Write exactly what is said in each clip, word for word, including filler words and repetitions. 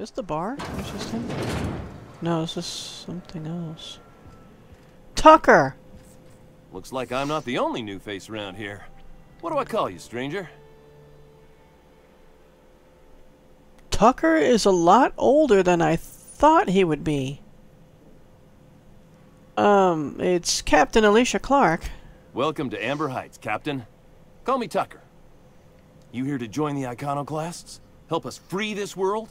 Is the bar? Is this him? No, this is something else. Tucker! Looks like I'm not the only new face around here. What do I call you, stranger? Tucker is a lot older than I thought he would be. Um, it's Captain Alicia Clark. Welcome to Amber Heights, Captain. Call me Tucker. You here to join the Iconoclasts? Help us free this world?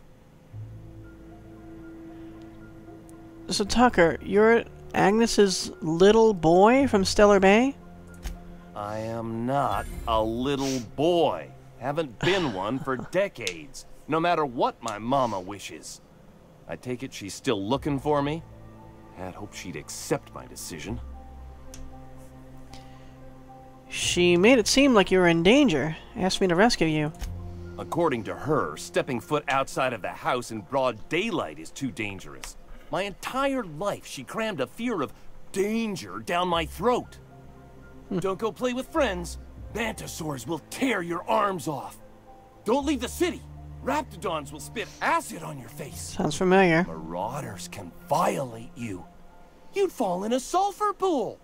So Tucker, you're Agnes's little boy from Stellar Bay? I am not a little boy. Haven't been one for decades, no matter what my mama wishes. I take it she's still looking for me? I'd hope she'd accept my decision. She made it seem like you were in danger. Asked me to rescue you. According to her, stepping foot outside of the house in broad daylight is too dangerous. My entire life, she crammed a fear of danger down my throat. Hmm. Don't go play with friends. Bantosaurs will tear your arms off. Don't leave the city. Raptodons will spit acid on your face. Sounds familiar. Marauders can violate you. You'd fall in a sulfur pool.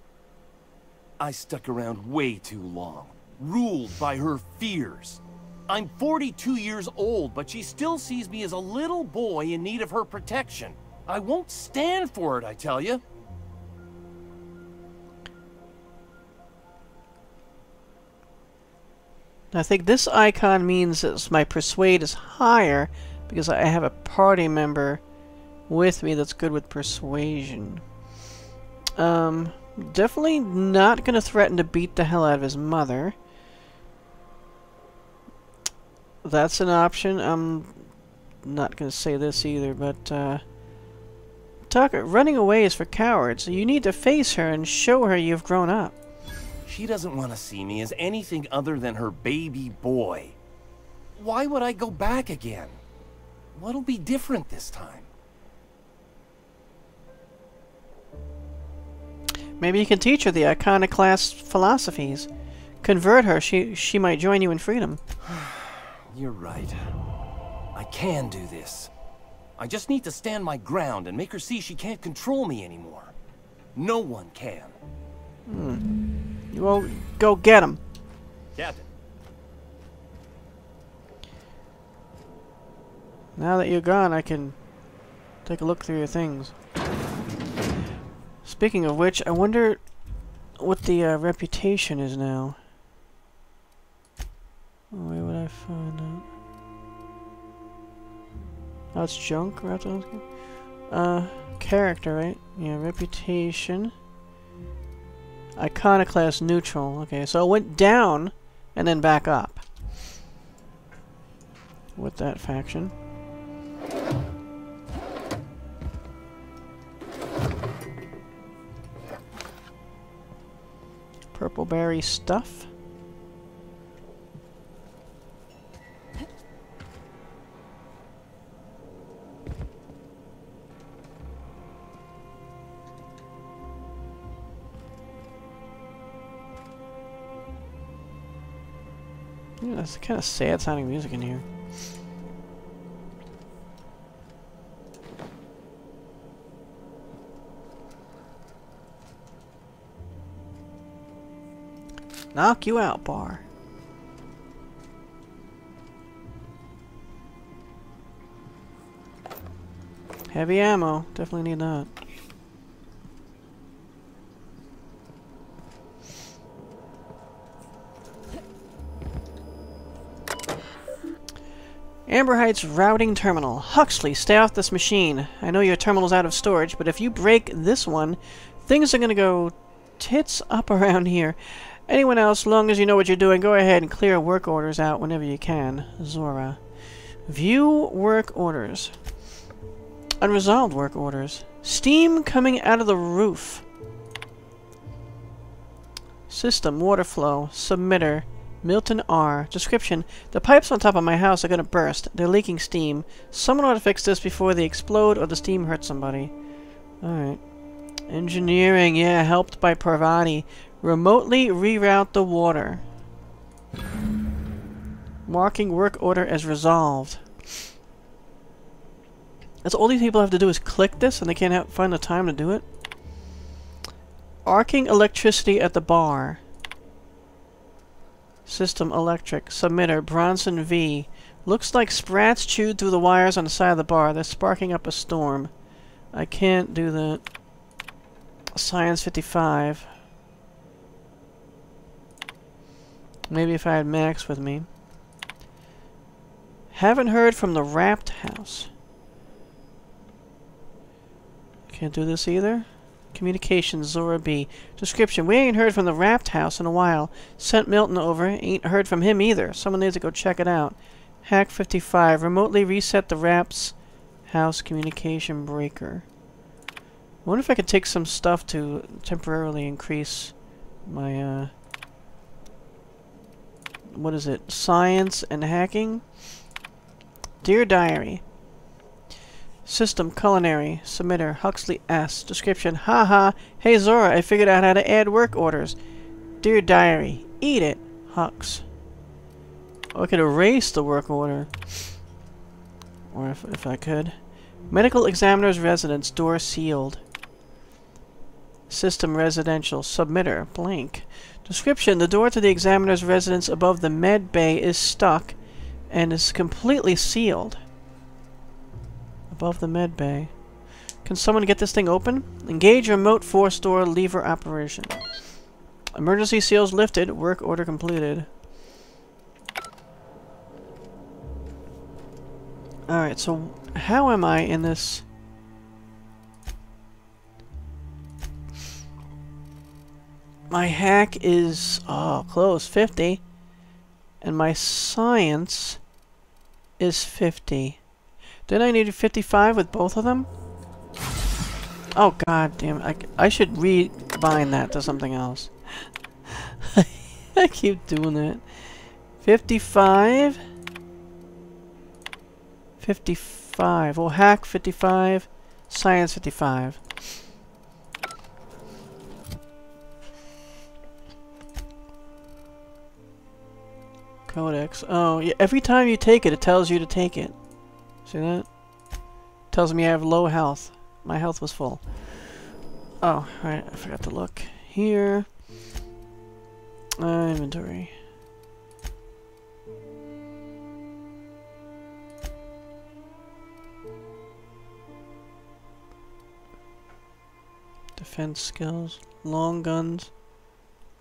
I stuck around way too long, ruled by her fears. I'm forty-two years old, but she still sees me as a little boy in need of her protection. I won't stand for it, I tell you. I think this icon means that my persuade is higher because I have a party member with me that's good with persuasion. Um, definitely not going to threaten to beat the hell out of his mother. That's an option. I'm not going to say this either, but uh, Tucker, running away is for cowards. You need to face her and show her you've grown up. She doesn't want to see me as anything other than her baby boy. Why would I go back again? What'll be different this time? Maybe you can teach her the iconoclast philosophies. Convert her. She, she might join you in freedom. You're right. I can do this. I just need to stand my ground and make her see she can't control me anymore. No one can. Hmm. Well, go get him. Captain. Now that you're gone, I can take a look through your things. Speaking of which, I wonder what the uh, reputation is now. Where would I find out? Oh, it's junk. Uh, character, right? Yeah, reputation. Iconoclast neutral. Okay, so it went down and then back up with that faction. Purple berry stuff. Yeah, that's kind of sad sounding music in here. Knock you out, bar. Heavy ammo. Definitely need that. Amber Heights Routing Terminal. Huxley, stay off this machine. I know your terminal's out of storage, but if you break this one, things are going to go tits up around here. Anyone else, long as you know what you're doing, go ahead and clear work orders out whenever you can. Zora. View work orders. Unresolved work orders. Steam coming out of the roof. System, water flow, submitter. Milton R. Description. The pipes on top of my house are going to burst. They're leaking steam. Someone ought to fix this before they explode or the steam hurts somebody. Alright. Engineering. Yeah, helped by Parvati. Remotely reroute the water. Marking work order as resolved. That's all these people have to do is click this, and they can't have, find the time to do it. Arcing electricity at the bar. System electric. Submitter, Bronson V. Looks like sprats chewed through the wires on the side of the bar. They're sparking up a storm. I can't do that. Science fifty-five. Maybe if I had Max with me. Haven't heard from the Rapps House. Can't do this either. Communications, Zora B. Description. We ain't heard from the Rapps House in a while. Sent Milton over. Ain't heard from him either. Someone needs to go check it out. Hack fifty-five. Remotely reset the Rapps House communication breaker. I wonder if I could take some stuff to temporarily increase my, uh... what is it? Science and hacking? Dear Diary. System culinary. Submitter Huxley S. Description. Haha. Hey Zora, I figured out how to add work orders. Dear Diary. Eat it, Hux. Oh, I could erase the work order. Or if, if I could. Medical examiner's residence. Door sealed. System residential. Submitter. Blank. Description. The door to the examiner's residence above the med bay is stuck and is completely sealed. Above the med bay. Can someone get this thing open? Engage remote force door lever operation. Emergency seals lifted. Work order completed. Alright, so how am I in this? My hack is, oh, close, fifty. And my science is fifty. Did I need fifty-five with both of them? Oh god damn! I, I should rebind that to something else. I keep doing that. fifty-five. fifty-five. Well, hack fifty-five. Science fifty-five. Codex. Oh, yeah, every time you take it, it tells you to take it. See that? Tells me I have low health. My health was full. Oh, right. I forgot to look. Here. Uh, inventory. Defense skills. Long guns.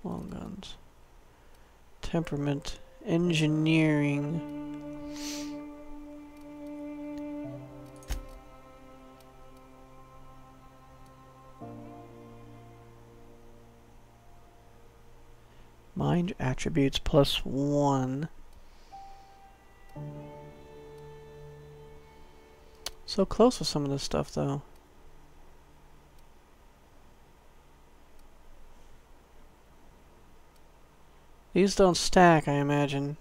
Long guns. Temperament. Engineering. Mind attributes plus one. So close with some of this stuff, though. These don't stack, I imagine.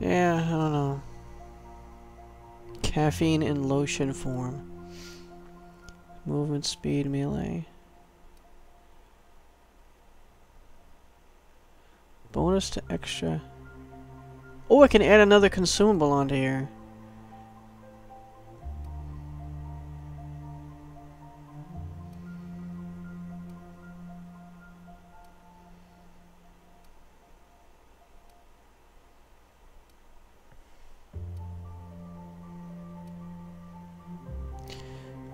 Yeah, I don't know. Caffeine in lotion form. Movement speed melee. Bonus to extra. Oh, I can add another consumable onto here.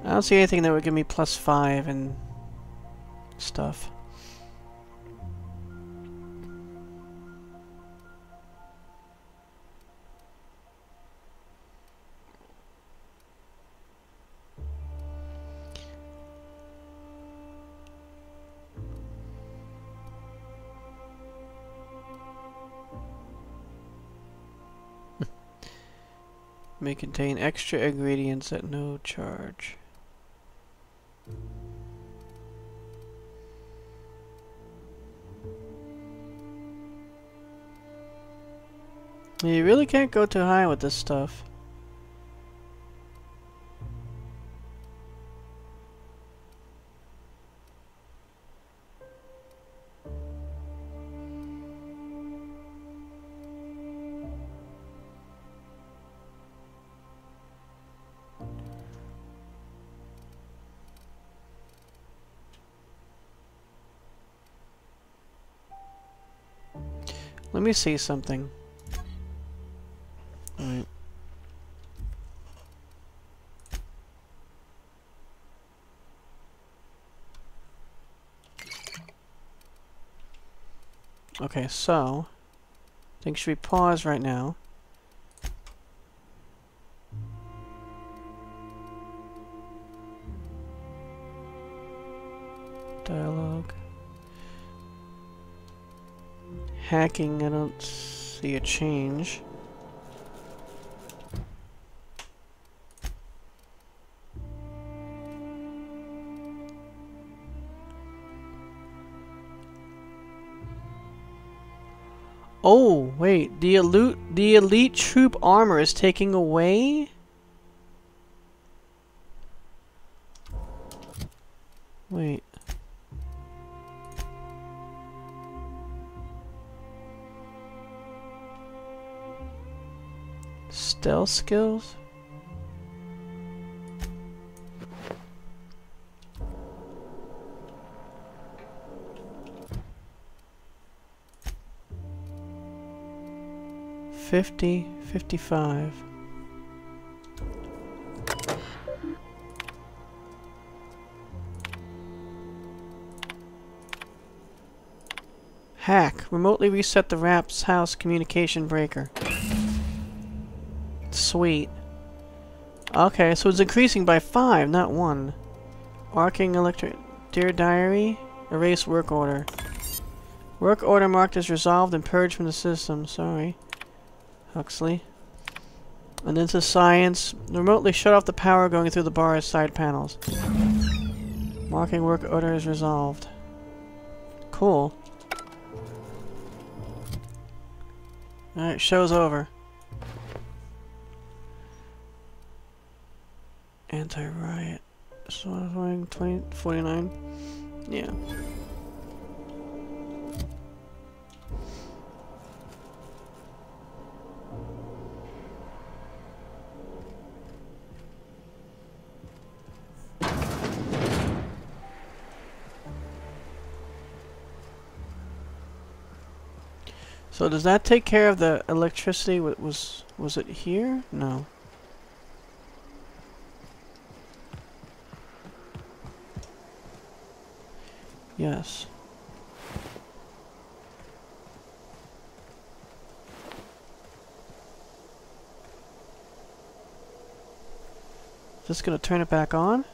I don't see anything that would give me plus five and stuff. may contain extra ingredients at no charge. You really can't go too high with this stuff. Let me see something. All right. Okay, so I think should we pause right now? Dialogue. Hacking, I don't see a change. Oh, wait, the elite, the elite troop armor is taking away? Wait. Stealth skills? Fifty, fifty-five. Hack. Remotely reset the Rapps House communication breaker. Sweet. Okay, so it's increasing by five, not one. Arcing electric... Dear Diary? Erase work order. Work order marked as resolved and purged from the system. Sorry. Huxley. And then to science. Remotely shut off the power going through the bar's side panels. Marking work order as resolved. Cool. Alright, show's over. Anti-riot. So I'm playing forty-nine. Yeah. So does that take care of the electricity? What was was it here? No. Yes. Just gonna turn it back on.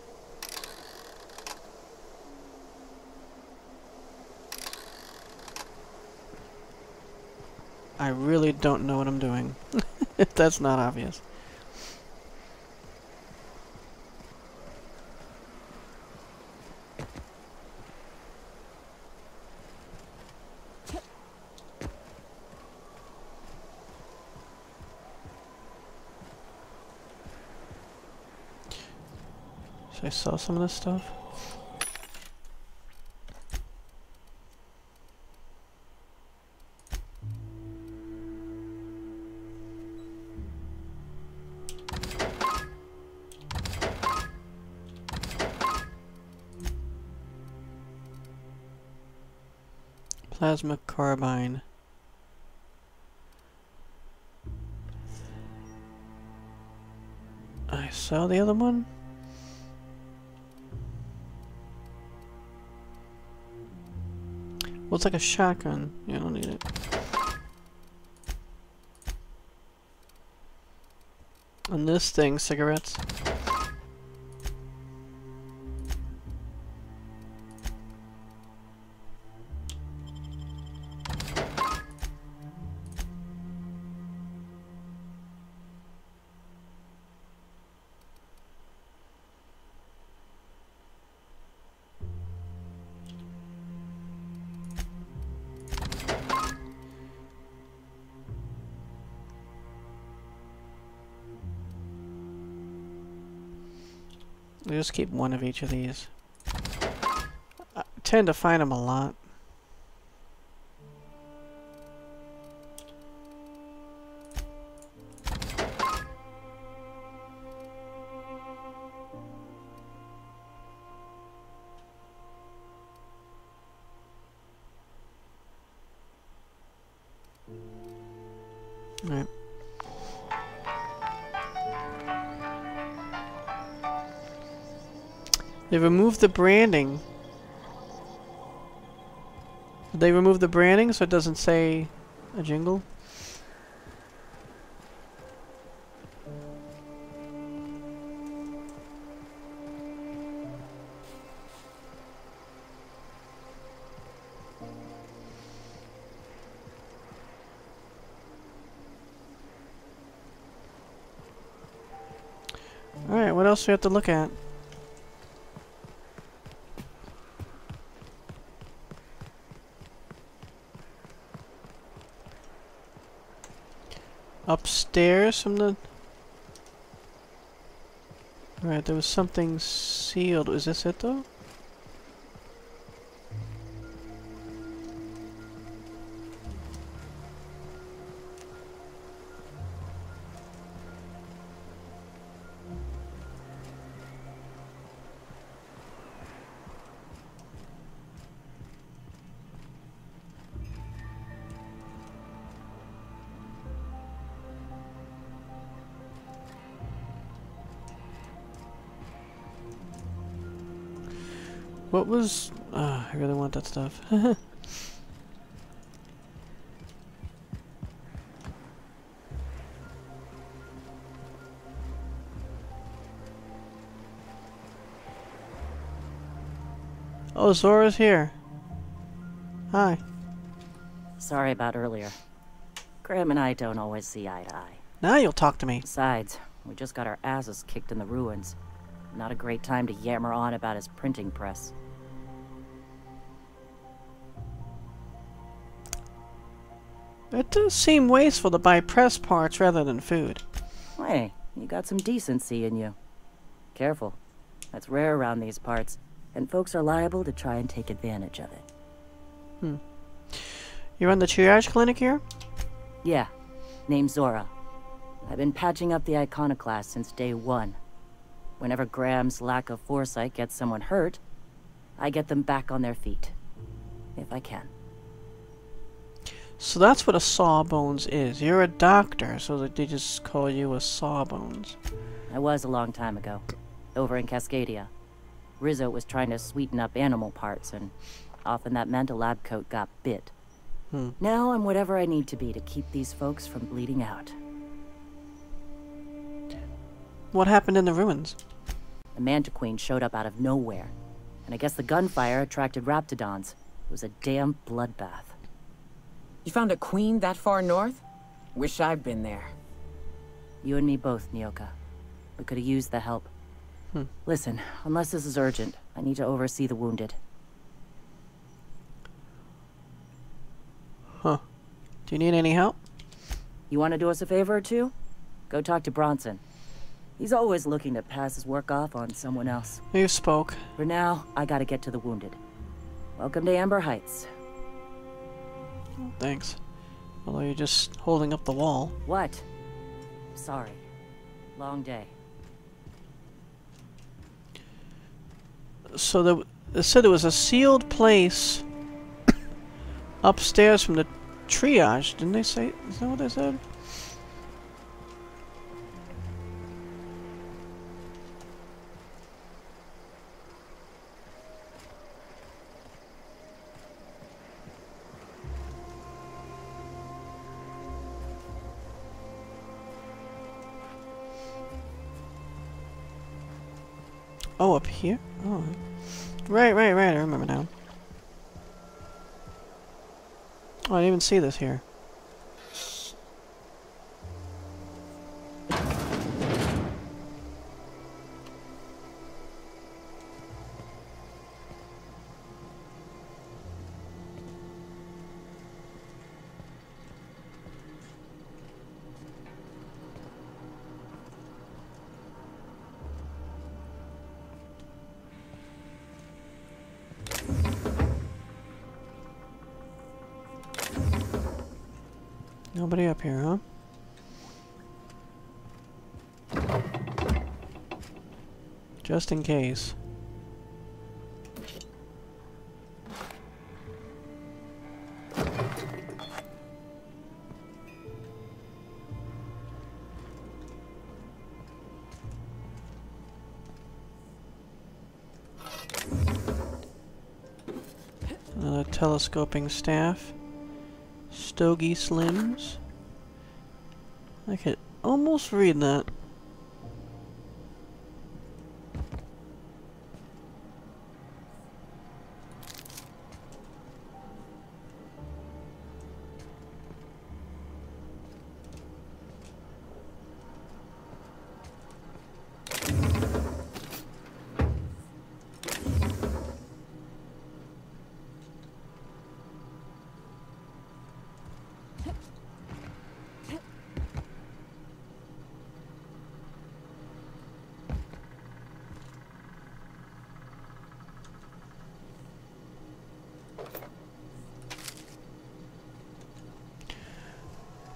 I really don't know what I'm doing. If that's not obvious. I saw some of this stuff. Plasma carbine. I saw the other one. Well, it's like a shotgun. Yeah, I don't need it. And this thing, cigarettes. We'll just keep one of each of these. I tend to find them a lot. They removed the branding. Did they remove the branding so it doesn't say a jingle? Alright, what else do we have to look at? Upstairs from the... Alright, there was something sealed. Is this it though? What was... Uh, I really want that stuff. Oh, Zora's here. Hi. Sorry about earlier. Graham and I don't always see eye to eye. Now you'll talk to me. Besides, we just got our asses kicked in the ruins. Not a great time to yammer on about his printing press. It does seem wasteful to buy press parts rather than food. Hey, you got some decency in you. Careful. That's rare around these parts, and folks are liable to try and take advantage of it. Hmm. You run the triage clinic here? Yeah. Name's Zora. I've been patching up the Iconoclasts since day one. Whenever Graham's lack of foresight gets someone hurt, I get them back on their feet, if I can. So that's what a Sawbones is. You're a doctor, so they just call you a Sawbones. I was a long time ago, over in Cascadia. Rizzo was trying to sweeten up animal parts, and often that meant a lab coat got bit. Hmm. Now I'm whatever I need to be to keep these folks from bleeding out. What happened in the ruins? The mantiqueen showed up out of nowhere, and I guess the gunfire attracted Raptodons. It was a damn bloodbath. You found a queen that far north? Wish I'd been there. You and me both, Nyoka. We could have used the help. Hmm. Listen, unless this is urgent, I need to oversee the wounded. Huh. Do you need any help? You want to do us a favor or two? Go talk to Bronson. He's always looking to pass his work off on someone else. You spoke. For now, I gotta get to the wounded. Welcome to Amber Heights. Thanks. Although you're just holding up the wall. What? Sorry. Long day. So there, it said there was a sealed place upstairs from the triage. Didn't they say? Is that what they said? Oh, up here? Oh. Right, right, right, I remember now. Oh, I didn't even see this here. Nobody up here, huh? Just in case. Another telescoping staff. Stogie Slims. I could almost read that.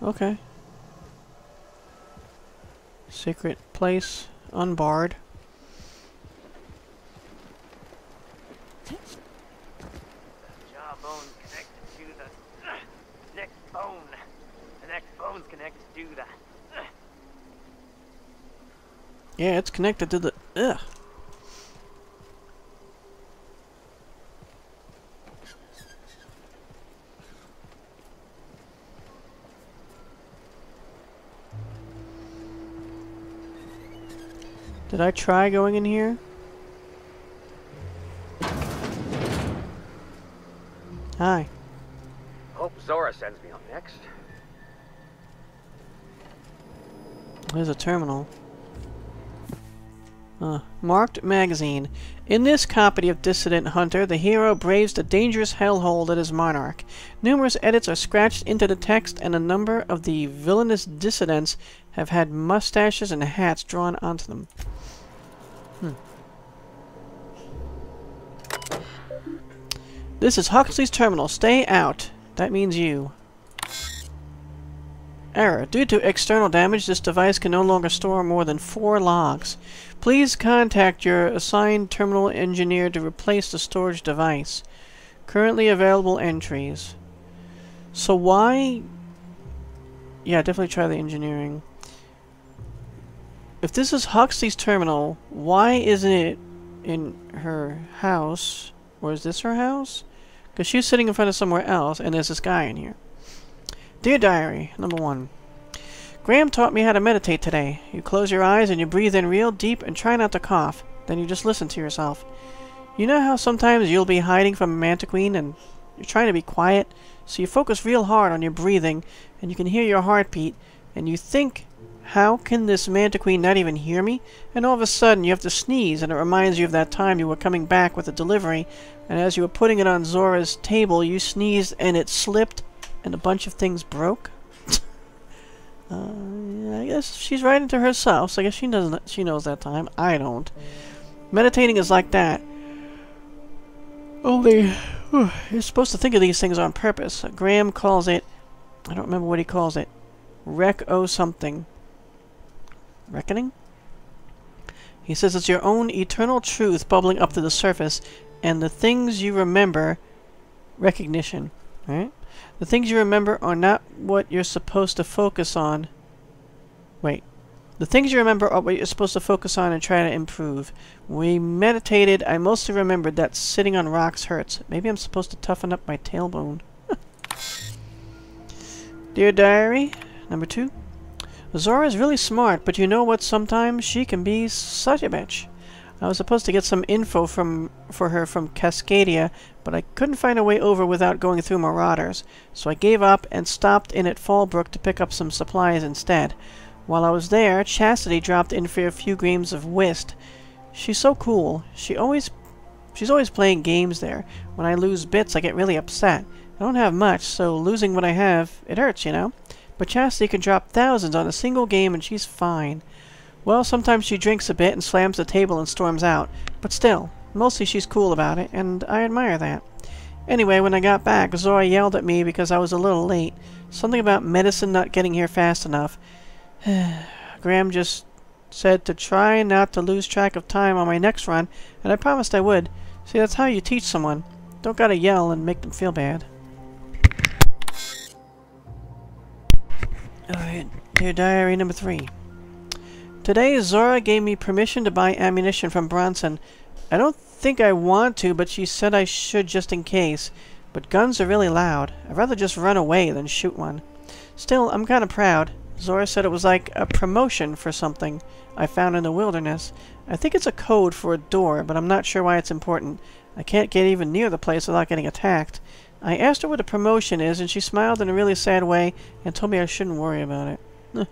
Okay. Secret place unbarred. The jaw bone connected to the uh, next bone. The next bone's connected to the. Uh. Yeah, it's connected to the. Ugh. Did I try going in here? Hi. Hope Zora sends me up next. There's a terminal. Uh, marked magazine. In this copy of Dissident Hunter, the hero braves the dangerous hellhole that is Monarch. Numerous edits are scratched into the text, and a number of the villainous dissidents have had mustaches and hats drawn onto them. Hmm. This is Huxley's terminal. Stay out. That means you. Error. Due to external damage, this device can no longer store more than four logs. Please contact your assigned terminal engineer to replace the storage device. Currently available entries. So why... Yeah, definitely try the engineering. If this is Huxley's terminal, why isn't it in her house? Or is this her house? Because she's sitting in front of somewhere else, and there's this guy in here. Dear Diary, number one. Graham taught me how to meditate today. You close your eyes and you breathe in real deep and try not to cough. Then you just listen to yourself. You know how sometimes you'll be hiding from a mantiqueen and you're trying to be quiet, so you focus real hard on your breathing and you can hear your heartbeat and you think, how can this mantiqueen not even hear me? And all of a sudden you have to sneeze and it reminds you of that time you were coming back with a delivery and as you were putting it on Zora's table you sneezed and it slipped and a bunch of things broke. Uh, I guess she's writing to herself, so I guess she doesn't. She knows that time. I don't. Meditating is like that. Only whew, you're supposed to think of these things on purpose. Graham calls it. I don't remember what he calls it. Rec o something. Reckoning. He says it's your own eternal truth bubbling up to the surface, and the things you remember, recognition. Right. The things you remember are not what you're supposed to focus on. Wait. The things you remember are what you're supposed to focus on and try to improve. We meditated. I mostly remembered that sitting on rocks hurts. Maybe I'm supposed to toughen up my tailbone. Dear Diary, number two. Zora's really smart, but you know what? Sometimes she can be such a bitch. I was supposed to get some info from for her from Cascadia, but I couldn't find a way over without going through Marauders, so I gave up and stopped in at Fallbrook to pick up some supplies instead. While I was there, Chastity dropped in for a few games of Whist. She's so cool. She always, she's always playing games there. When I lose bits, I get really upset. I don't have much, so losing what I have, it hurts, you know? But Chastity can drop thousands on a single game and she's fine. Well, sometimes she drinks a bit and slams the table and storms out, but still, mostly she's cool about it, and I admire that. Anyway, when I got back, Zora yelled at me because I was a little late. Something about medicine not getting here fast enough. Graham just said to try not to lose track of time on my next run, and I promised I would. See, that's how you teach someone. Don't gotta yell and make them feel bad. Alright, dear diary number three. Today, Zora gave me permission to buy ammunition from Bronson. I don't think I want to, but she said I should just in case. But guns are really loud. I'd rather just run away than shoot one. Still, I'm kinda proud. Zora said it was like a promotion for something I found in the wilderness. I think it's a code for a door, but I'm not sure why it's important. I can't get even near the place without getting attacked. I asked her what a promotion is, and she smiled in a really sad way and told me I shouldn't worry about it. Huh.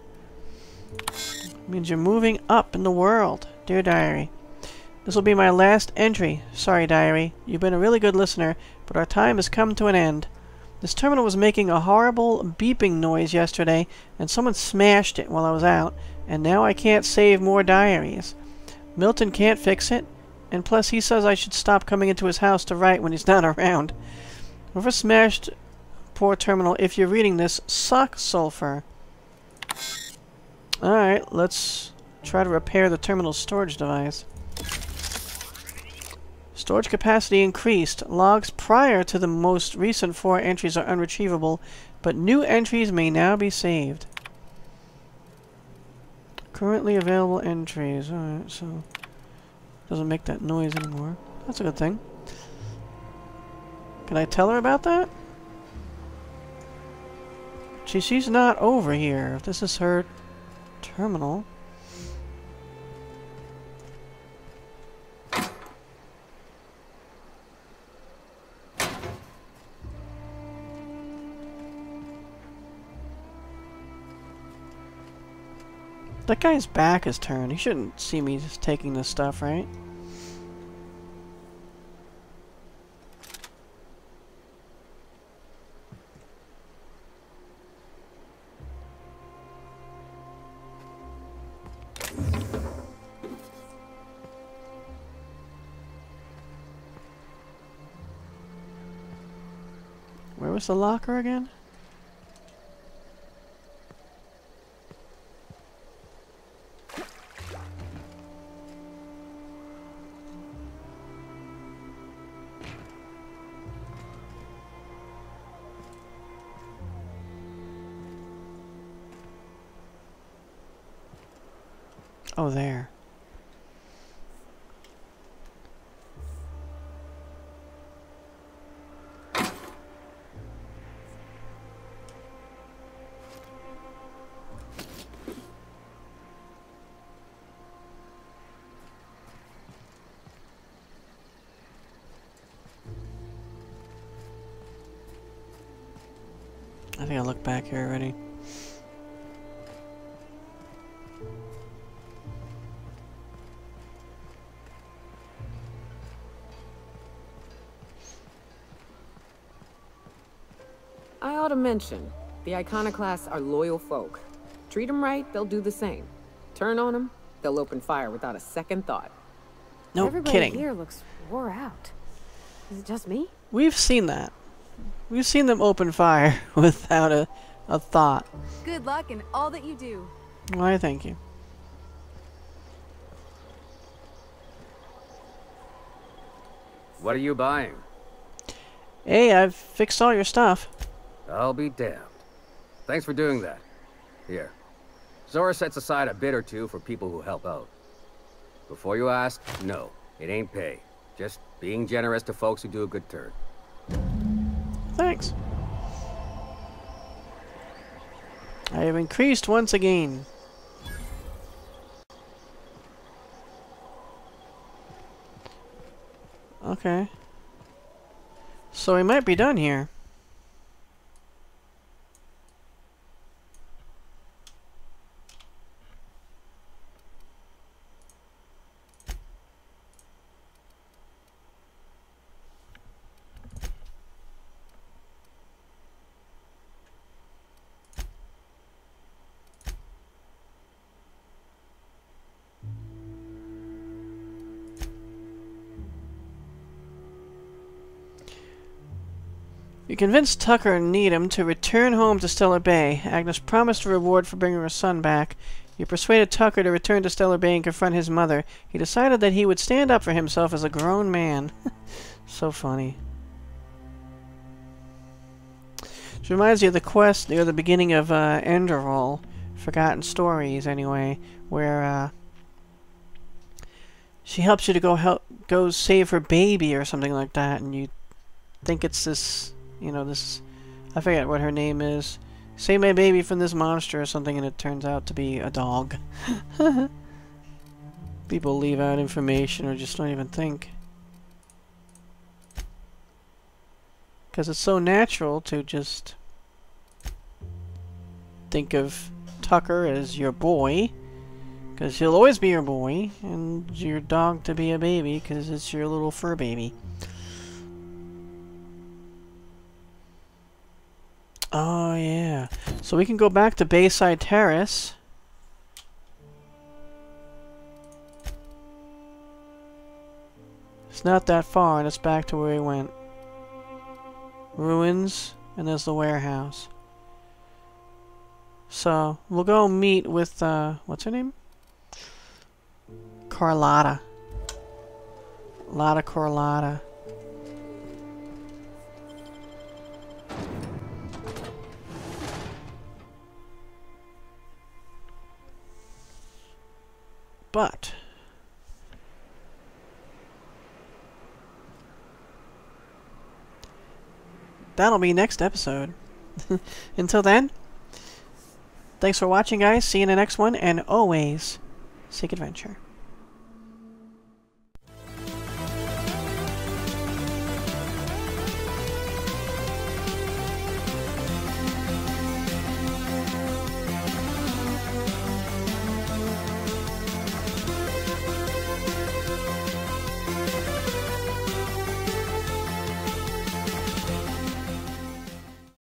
It means you're moving up in the world. Dear Diary, this will be my last entry. Sorry, Diary. You've been a really good listener, but our time has come to an end. This terminal was making a horrible beeping noise yesterday, and someone smashed it while I was out, and now I can't save more diaries. Milton can't fix it, and plus he says I should stop coming into his house to write when he's not around. Whoever smashed poor terminal, if you're reading this, suck sulfur. Alright, let's try to repair the terminal's storage device. Storage capacity increased. Logs prior to the most recent four entries are unretrievable, but new entries may now be saved. Currently available entries. Alright, so doesn't make that noise anymore. That's a good thing. Can I tell her about that? She, she's not over here. If this is her terminal. That guy's back is turned. He shouldn't see me just taking this stuff, right? Where was the locker again? Oh, there. I think I looked back here already. Mention, the Iconoclasts are loyal folk. Treat them right, they'll do the same. Turn on them, they'll open fire without a second thought. No Everybody kidding. Everybody here looks wore out. Is it just me? We've seen that. We've seen them open fire without a, a thought. Good luck in all that you do. Why, thank you. What are you buying? Hey, I've fixed all your stuff. I'll be damned. Thanks for doing that. Here. Zora sets aside a bit or two for people who help out. Before you ask, no, it ain't pay. Just being generous to folks who do a good turn. Thanks. I have increased once again. Okay. So we might be done here. You convinced Tucker and Needham to return home to Stellar Bay. Agnes promised a reward for bringing her son back. You persuaded Tucker to return to Stellar Bay and confront his mother. He decided that he would stand up for himself as a grown man. So funny. Which reminds you of the quest near the beginning of uh, Enderal, Forgotten Stories, anyway, where uh, she helps you to go help, go save her baby or something like that, and you think it's this, you know, this, I forget what her name is. Save my baby from this monster or something, and it turns out to be a dog. People leave out information or just don't even think. Because it's so natural to just think of Tucker as your boy, because he'll always be your boy, and your dog to be a baby, because it's your little fur baby. Oh yeah, so we can go back to Bayside Terrace. It's not that far, and it's back to where we went. Ruins, and there's the warehouse. So we'll go meet with uh, what's her name? Carlotta. Lotta Carlotta. But that'll be next episode. Until then, thanks for watching, guys. See you in the next one, and always seek adventure.